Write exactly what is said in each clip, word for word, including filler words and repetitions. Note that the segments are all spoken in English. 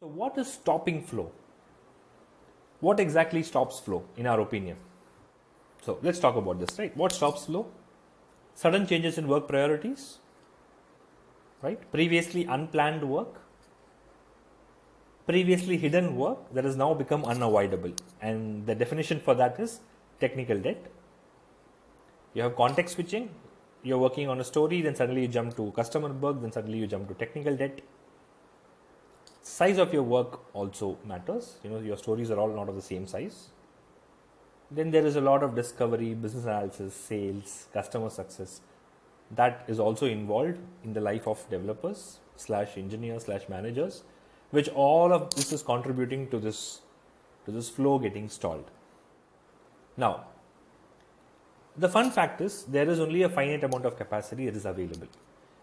So what is stopping flow? What exactly stops flow in our opinion? So let's talk about this, right? What stops flow? Sudden changes in work priorities, right? Previously unplanned work, previously hidden work that has now become unavoidable. And the definition for that is technical debt. You have context switching. You're working on a story, then suddenly you jump to customer bug, then suddenly you jump to technical debt. Size of your work also matters. You know, your stories are all not of the same size. Then there is a lot of discovery, business analysis, sales, customer success. That is also involved in the life of developers slash engineers slash managers, which all of this is contributing to this, to this flow getting stalled. Now, the fun fact is there is only a finite amount of capacity that is available,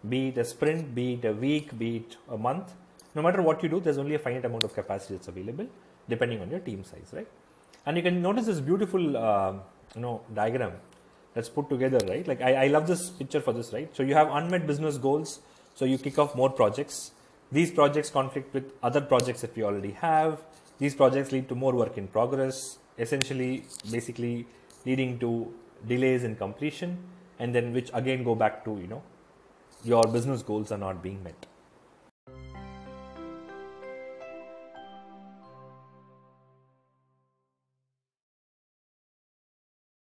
be it a sprint, be it a week, be it a month. No matter what you do, there's only a finite amount of capacity that's available depending on your team size, right? And you can notice this beautiful, uh, you know, diagram that's put together, right? Like I, I love this picture for this, right? So you have unmet business goals. So you kick off more projects. These projects conflict with other projects that we already have. These projects lead to more work in progress, essentially, basically leading to delays in completion, and then which again go back to, you know, your business goals are not being met.